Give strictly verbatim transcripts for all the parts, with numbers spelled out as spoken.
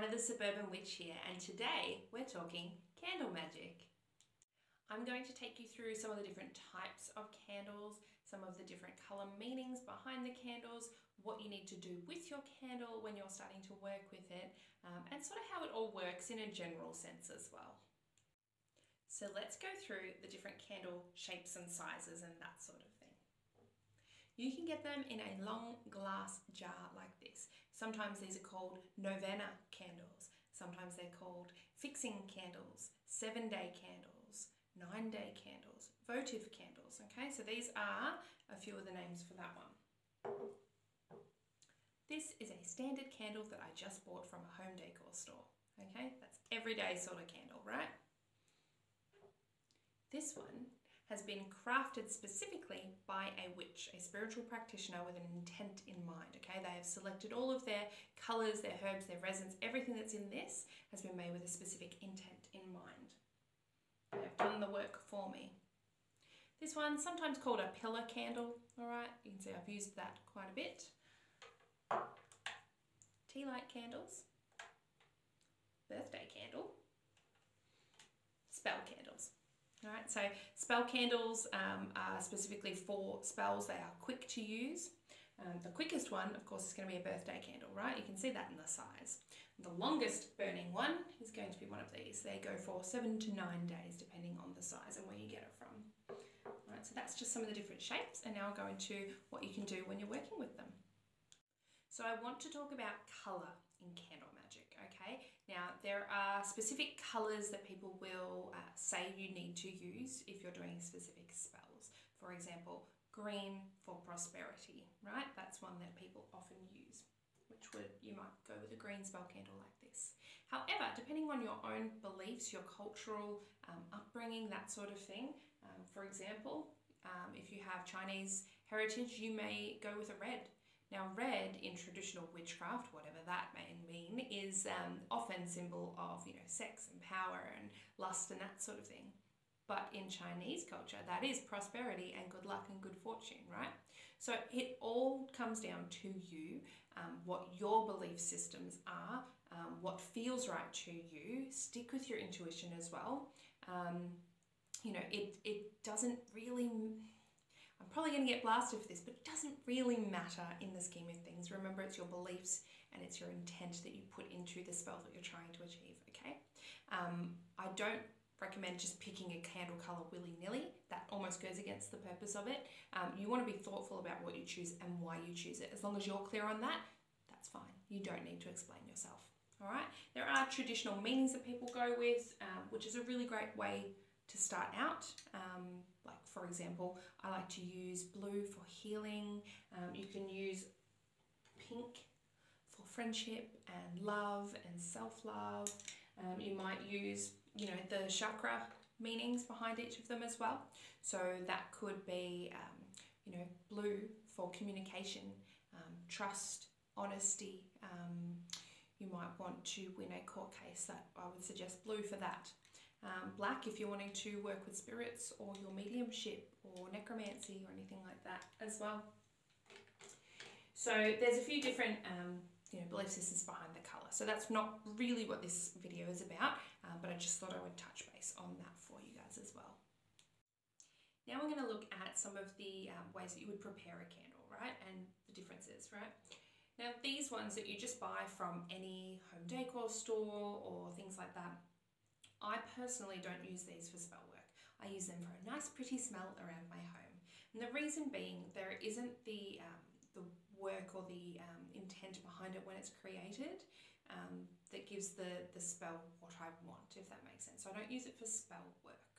Hana the Suburban Witch here, and today we're talking candle magic. I'm going to take you through some of the different types of candles, some of the different color meanings behind the candles, what you need to do with your candle when you're starting to work with it, um, and sort of how it all works in a general sense as well. So let's go through the different candle shapes and sizes and that sort of thing. You can get them in a long glass jar like this. Sometimes these are called novena candles. Sometimes they're called fixing candles, seven day candles, nine day candles, votive candles. Okay, so these are a few of the names for that one. This is a standard candle that I just bought from a home decor store. Okay, that's everyday sort of candle, right? This one has been crafted specifically by a witch, a spiritual practitioner with an intent in mind, okay? They have selected all of their colors, their herbs, their resins, everything that's in this has been made with a specific intent in mind. They've done the work for me. This one, sometimes called a pillar candle, all right? You can see I've used that quite a bit. Tea light candles, birthday candle, spell candles. All right, so spell candles um, are specifically for spells. They are quick to use. Um, the quickest one, of course, is going to be a birthday candle, right? You can see that in the size. The longest burning one is going to be one of these. They go for seven to nine days, depending on the size and where you get it from. All right, so that's just some of the different shapes, and now I'll go into what you can do when you're working with them. So I want to talk about color in candle magic, okay? Now, there are specific colors that people will uh, say you need to use if you're doing specific spells. For example, green for prosperity, right? That's one that people often use, which would, you might go with a green spell candle like this. However, depending on your own beliefs, your cultural um, upbringing, that sort of thing, um, for example, um, if you have Chinese heritage, you may go with a red. Now, red in traditional witchcraft, whatever that may mean, is um, often symbol of, you know, sex and power and lust and that sort of thing. But in Chinese culture, that is prosperity and good luck and good fortune, right? So it all comes down to you, um, what your belief systems are, um, what feels right to you. Stick with your intuition as well. Um, you know, it, it doesn't really... I'm probably going to get blasted for this, but it doesn't really matter in the scheme of things. Remember, it's your beliefs and it's your intent that you put into the spell that you're trying to achieve, okay? Um, I don't recommend just picking a candle color willy-nilly. That almost goes against the purpose of it. Um, you want to be thoughtful about what you choose and why you choose it. As long as you're clear on that, that's fine. You don't need to explain yourself, all right? There are traditional meanings that people go with, um, which is a really great way to start out. Um, like for example, I like to use blue for healing. Um, you can use pink for friendship and love and self-love. Um, you might use, you know, the chakra meanings behind each of them as well. So that could be, um, you know, blue for communication, um, trust, honesty. Um, you might want to win a court case. That I would suggest blue for that. Um, black if you're wanting to work with spirits or your mediumship or necromancy or anything like that as well. So there's a few different um, you know, belief systems behind the colour. So that's not really what this video is about, um, but I just thought I would touch base on that for you guys as well. Now we're going to look at some of the um, ways that you would prepare a candle, right, and the differences, right? Now these ones that you just buy from any home decor store or things like that, I personally don't use these for spell work. I use them for a nice pretty smell around my home. And the reason being, there isn't the, um, the work or the um, intent behind it when it's created um, that gives the, the spell what I want, if that makes sense. So I don't use it for spell work.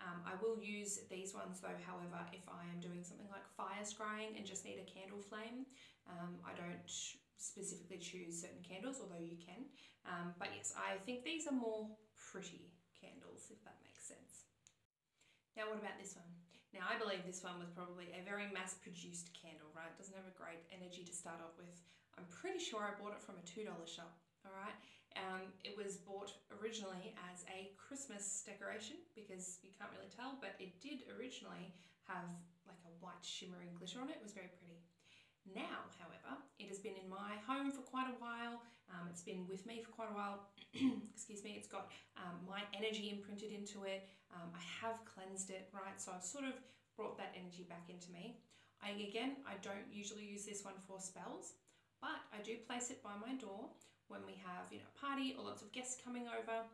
Um, I will use these ones though, however, if I am doing something like fire scrying and just need a candle flame. Um, I don't specifically choose certain candles, although you can. Um, but yes, I think these are more pretty candles, if that makes sense. Now what about this one? Now I believe this one was probably a very mass-produced candle, right? It doesn't have a great energy to start off with. I'm pretty sure I bought it from a two dollar shop. All right, um, it was bought originally as a Christmas decoration because you can't really tell, but it did originally have like a white shimmering glitter on it. It was very pretty. Now, however, it has been in my home for quite a while. Um, it's been with me for quite a while. Excuse me. It's got um, my energy imprinted into it. Um, I have cleansed it, right? So I've sort of brought that energy back into me. I, again, I don't usually use this one for spells, but I do place it by my door when we have, you know, a party or lots of guests coming over,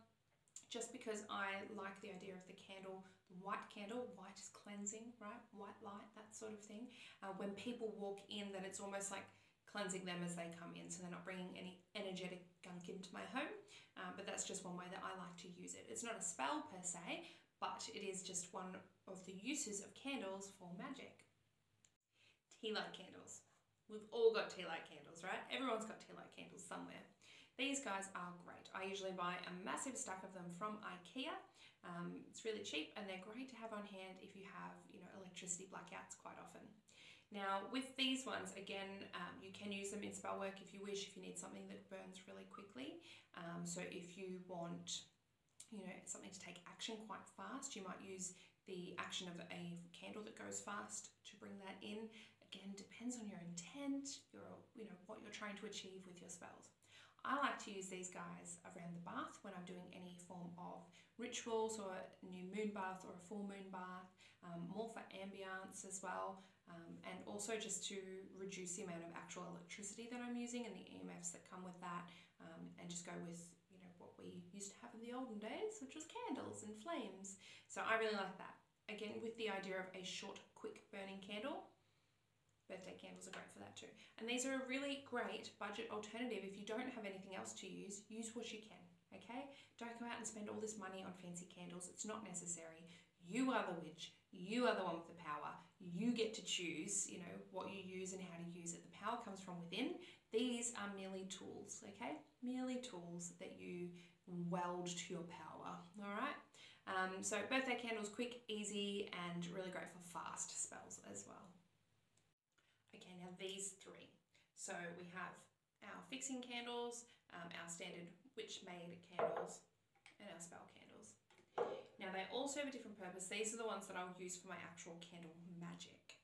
just because I like the idea of the candle, the white candle. White is cleansing, right? White light, that sort of thing. Uh, when people walk in, that it's almost like cleansing them as they come in, so they're not bringing any energetic gunk into my home. Uh, but that's just one way that I like to use it. It's not a spell per se, but it is just one of the uses of candles for magic. Tea light candles. We've all got tea light candles, right? Everyone's got tea light candles somewhere. These guys are great. I usually buy a massive stack of them from IKEA. Um, it's really cheap and they're great to have on hand if you have, you know, electricity blackouts quite often. Now with these ones, again, um, you can use them in spell work if you wish, if you need something that burns really quickly. Um, so if you want, you know, something to take action quite fast, you might use the action of a candle that goes fast to bring that in. Again, depends on your intent, your, you know, what you're trying to achieve with your spells. I like to use these guys around the bath when I'm doing any form of rituals or a new moon bath or a full moon bath, um, more for ambience as well, um, and also just to reduce the amount of actual electricity that I'm using and the E M Fs that come with that, um, and just go with, you know, what we used to have in the olden days, which was candles and flames. So I really like that. Again, with the idea of a short, quick burning candle. Birthday candles are great for that too. And these are a really great budget alternative. If you don't have anything else to use, use what you can, okay? Don't go out and spend all this money on fancy candles. It's not necessary. You are the witch. You are the one with the power. You get to choose, you know, what you use and how to use it. The power comes from within. These are merely tools, okay? Merely tools that you weld to your power, all right? Um, so birthday candles, quick, easy, and really great for fast spells as well. Okay, now these three. So we have our fixing candles, um, our standard witch-made candles, and our spell candles. Now they all serve a different purpose. These are the ones that I'll use for my actual candle magic.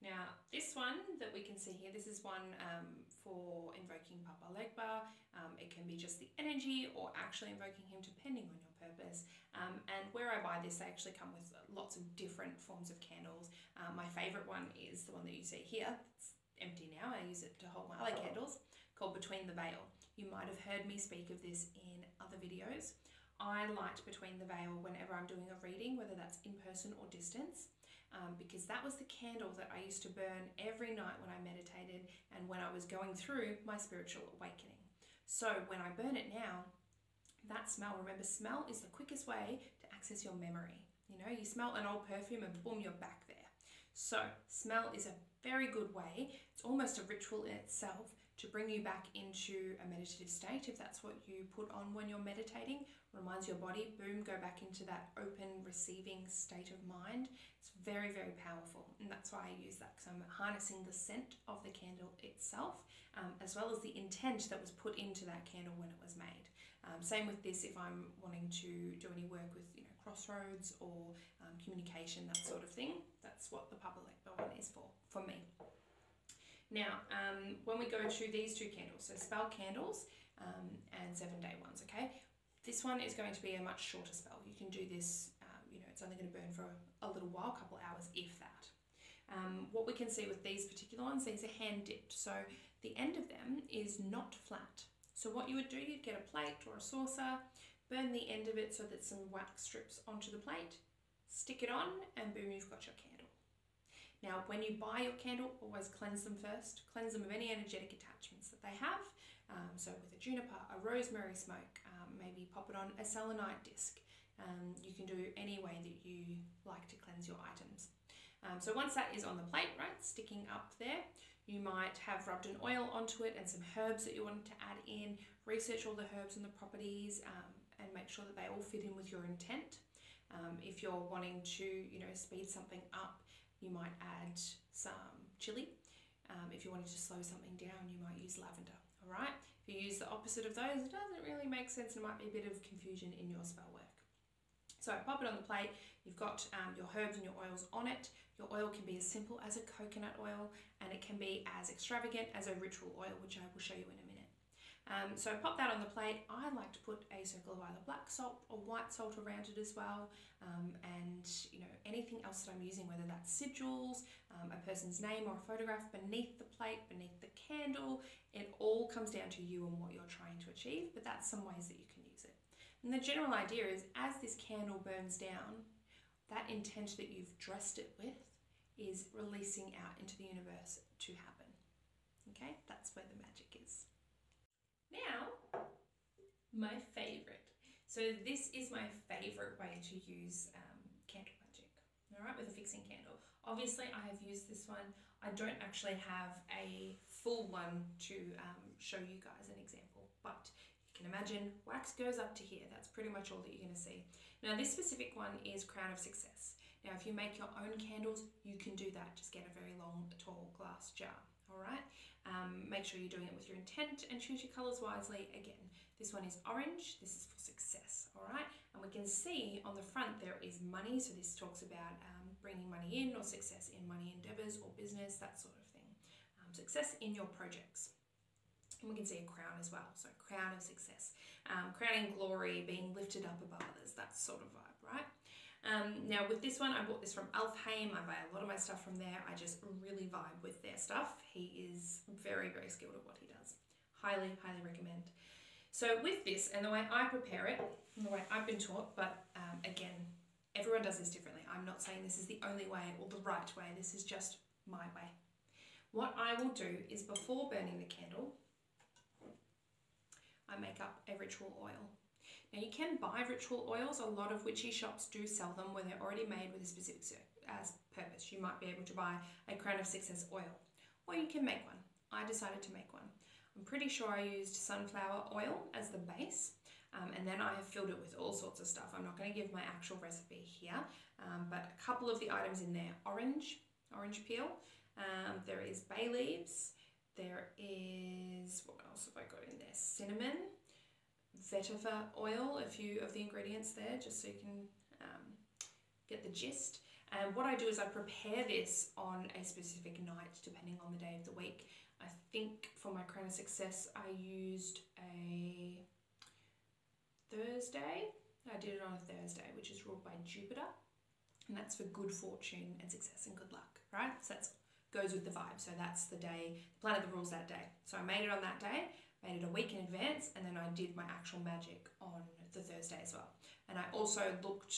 Now this one that we can see here, this is one um, for invoking Papa Legba. Um, it can be just the energy or actually invoking him depending on your purpose. Um, and where I buy this, they actually come with lots of different forms of candles. Um, my favourite one is the one that you see here. It's empty now. I use it to hold my other candles, called Between the Veil. You might have heard me speak of this in other videos. I light Between the Veil whenever I'm doing a reading, whether that's in person or distance, um, because that was the candle that I used to burn every night when I meditated and when I was going through my spiritual awakening. So when I burn it now, that smell, remember, smell is the quickest way to access your memory. You know, you smell an old perfume and boom, you're back there. So smell is a very good way. It's almost a ritual in itself to bring you back into a meditative state. If that's what you put on when you're meditating, reminds your body, boom, go back into that open, receiving state of mind. It's very, very powerful. And that's why I use that, because I'm harnessing the scent of the candle itself, um, as well as the intent that was put into that candle when it was made. Um, same with this, if I'm wanting to do any work with, you know, crossroads or um, communication, that sort of thing. That's what the Papa Legba one is for, for me. Now, um, when we go to these two candles, so spell candles um, and seven day ones, okay? This one is going to be a much shorter spell. You can do this, um, you know, it's only going to burn for a little while, a couple hours, if that. Um, what we can see with these particular ones, these are hand dipped. So the end of them is not flat. So what you would do, you'd get a plate or a saucer, burn the end of it so that some wax strips onto the plate, stick it on, and boom, you've got your candle. Now, when you buy your candle, always cleanse them first. Cleanse them of any energetic attachments that they have. Um, so with a juniper, a rosemary smoke, um, maybe pop it on a selenite disc. Um, you can do any way that you like to cleanse your items. Um, so once that is on the plate, right, sticking up there, you might have rubbed an oil onto it and some herbs that you wanted to add in. Research all the herbs and the properties um, and make sure that they all fit in with your intent. Um, if you're wanting to, you know, speed something up, you might add some chili. Um, if you wanted to slow something down, you might use lavender, all right? If you use the opposite of those, it doesn't really make sense and it might be a bit of confusion in your spell work. So pop it on the plate. You've got um, your herbs and your oils on it. Your oil can be as simple as a coconut oil, and it can be as extravagant as a ritual oil, which I will show you in a minute. Um, so pop that on the plate. I like to put a circle of either black salt or white salt around it as well, um, and you know, anything else that I'm using, whether that's sigils, um, a person's name or a photograph beneath the plate, beneath the candle. It all comes down to you and what you're trying to achieve, but that's some ways that you can use it. And the general idea is, as this candle burns down, that intent that you've dressed it with is releasing out into the universe to happen. Okay, that's where the magic is. Now, my favorite. So this is my favorite way to use um, candle magic, all right, with a fixing candle. Obviously, I have used this one. I don't actually have a full one to um, show you guys an example, but you can imagine wax goes up to here. That's pretty much all that you're going to see. Now, this specific one is Crown of Success. Now, if you make your own candles, you can do that. Just get a very long, tall glass jar. All right, um, make sure you're doing it with your intent and choose your colors wisely. Again, this one is orange. This is for success. All right, and we can see on the front there is money. So this talks about um, bringing money in, or success in money endeavors or business, that sort of thing. Um, success in your projects. And we can see a crown as well. So crown of success, um, crowning glory, being lifted up above others, that sort of vibe, right? Um, now with this one, I bought this from Alfheim. I buy a lot of my stuff from there. I just really vibe with their stuff. He is very, very skilled at what he does. Highly, highly recommend. So with this, and the way I prepare it, and the way I've been taught, but um, again, everyone does this differently. I'm not saying this is the only way or the right way. This is just my way. What I will do is, before burning the candle, I make up a ritual oil. Now you can buy ritual oils. A lot of witchy shops do sell them when they're already made with a specific purpose. You might be able to buy a Crown of Success oil, or you can make one. I decided to make one. I'm pretty sure I used sunflower oil as the base, um, and then I have filled it with all sorts of stuff. I'm not going to give my actual recipe here, um, but a couple of the items in there: orange, orange peel, um, there is bay leaves, there is, what else have I got in there? Cinnamon, vetiver oil, a few of the ingredients there, just so you can um, get the gist. And what I do is I prepare this on a specific night, depending on the day of the week. I think for my Crown of Success, I used a Thursday. I did it on a Thursday, which is ruled by Jupiter. And that's for good fortune and success and good luck, right? So that's goes with the vibe. So that's the day, the planet that rules that day. So I made it on that day, made it a week in advance, and then I did my actual magic on the Thursday as well. And I also looked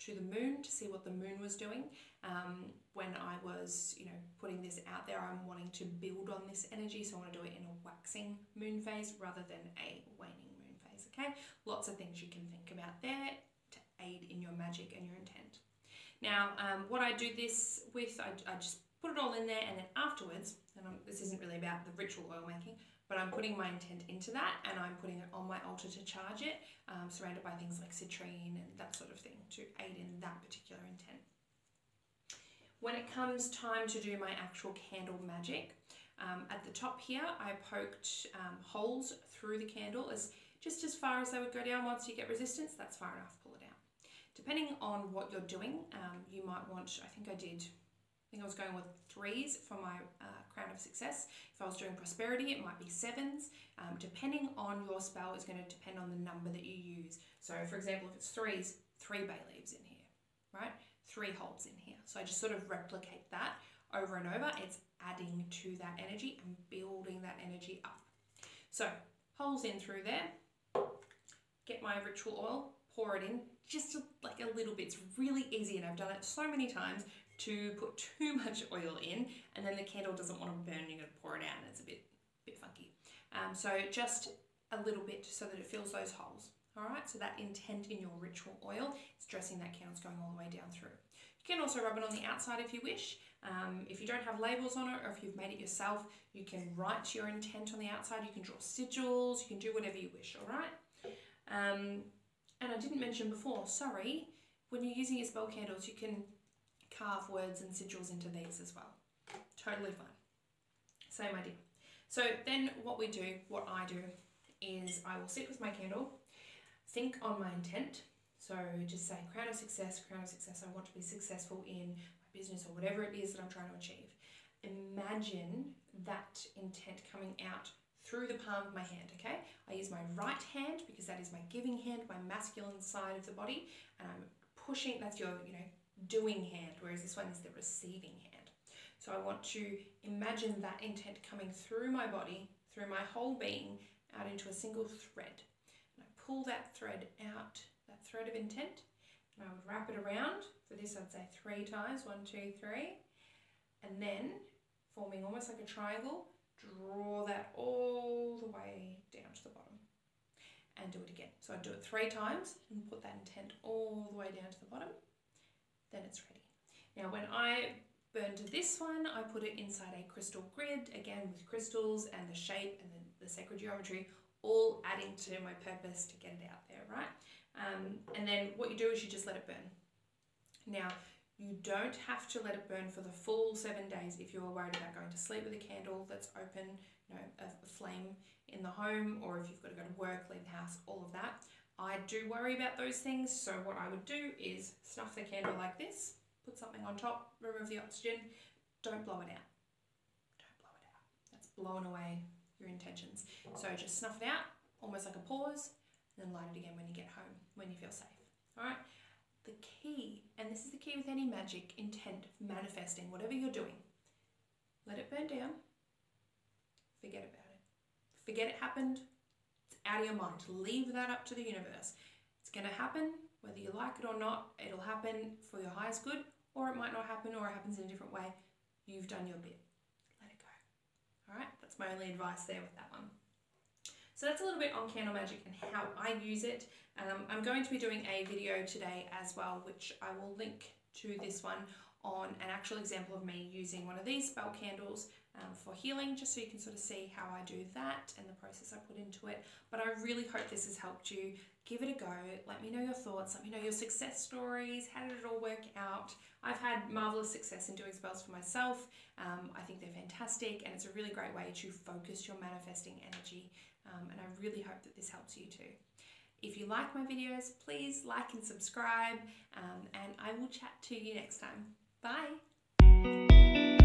to the moon to see what the moon was doing. Um, when I was, you know, putting this out there, I'm wanting to build on this energy. So I want to do it in a waxing moon phase rather than a waning moon phase. Okay. Lots of things you can think about there to aid in your magic and your intent. Now, um, what I do this with, I, I just put it all in there, and then afterwards, and I'm, this isn't really about the ritual oil making, but I'm putting my intent into that, and I'm putting it on my altar to charge it, um, surrounded by things like citrine and that sort of thing to aid in that particular intent. When it comes time to do my actual candle magic, um, at the top here I poked um, holes through the candle, as just as far as they would go down. Once you get resistance, that's far enough, pull it out. Depending on what you're doing, um, you might want, I think I did I think I was going with threes for my uh, Crown of Success. If I was doing prosperity, it might be sevens. Um, depending on your spell, it's going to depend on the number that you use. So for example, if it's threes, three bay leaves in here, right? Three holes in here. So I just sort of replicate that over and over. It's adding to that energy and building that energy up. So holes in through there, get my ritual oil, pour it in, just like a little bit. It's really easy, and I've done it so many times to put too much oil in, and then the candle doesn't want to burn. You're going to pour it out and it's a bit bit funky. Um, so just a little bit so that it fills those holes. All right, so that intent in your ritual oil is dressing that candle, going all the way down through. You can also rub it on the outside if you wish. Um, if you don't have labels on it, or if you've made it yourself, you can write your intent on the outside. You can draw sigils, you can do whatever you wish, all right? Um, and I didn't mention before, sorry, when you're using your spell candles, you can carve words and sigils into these as well. Totally fine. Same idea. So then what we do, what I do, is I will sit with my candle, think on my intent. So just say crown of success, crown of success, I want to be successful in my business or whatever it is that I'm trying to achieve. Imagine that intent coming out through the palm of my hand, okay? I use my right hand because that is my giving hand, my masculine side of the body, and I'm pushing, that's your, you know, doing hand, whereas this one is the receiving hand. So I want to imagine that intent coming through my body, through my whole being, out into a single thread. And I pull that thread out, that thread of intent, and I would wrap it around. For this, I'd say three times, one, two, three. And then, forming almost like a triangle, draw that all the way down to the bottom. And do it again. So I do it three times and put that intent all the way down to the bottom. Then it's ready. Now when I burned this one, I put it inside a crystal grid, again with crystals and the shape and the, the sacred geometry, all adding to my purpose to get it out there, right? Um, and then what you do is you just let it burn. Now, you don't have to let it burn for the full seven days if you are worried about going to sleep with a candle that's open, you know, a flame in the home, or if you've got to go to work, leave the house, all of that. I do worry about those things, so what I would do is snuff the candle like this, put something on top, remove the oxygen, don't blow it out. Don't blow it out. That's blowing away your intentions. So just snuff it out, almost like a pause, and then light it again when you get home, when you feel safe, all right? The key, and this is the key with any magic, intent, manifesting, whatever you're doing, let it burn down, forget about it. Forget it happened, it's out of your mind. Leave that up to the universe. It's gonna happen, whether you like it or not, it'll happen for your highest good, or it might not happen, or it happens in a different way. You've done your bit, let it go. All right, that's my only advice there with that one. So that's a little bit on candle magic and how I use it. Um, I'm going to be doing a video today as well, which I will link to this one, on an actual example of me using one of these spell candles um, for healing, just so you can sort of see how I do that and the process I put into it. But I really hope this has helped you. Give it a go. Let me know your thoughts. Let me know your success stories. How did it all work out? I've had marvelous success in doing spells for myself. Um, I think they're fantastic, and it's a really great way to focus your manifesting energy. Um, and I really hope that this helps you too. If you like my videos, please like and subscribe, um, and I will chat to you next time. Bye.